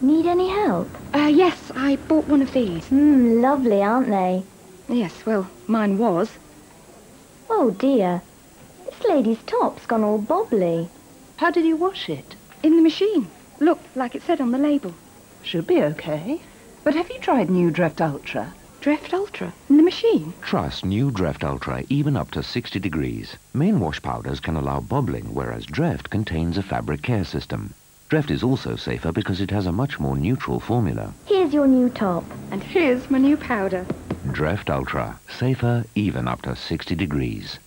Need any help? Yes, I bought one of these. Lovely, aren't they? Yes, well, mine was. Oh dear, this lady's top's gone all bobbly. How did you wash it? In the machine. Look, like it said on the label. Should be okay. But have you tried new Dreft Ultra? Dreft Ultra? In the machine? Trust new Dreft Ultra, even up to 60 degrees. Main wash powders can allow bobbling, whereas Dreft contains a fabric care system. Dreft is also safer because it has a much more neutral formula. Here's your new top. And here's my new powder. Dreft Ultra. Safer even up to 60 degrees.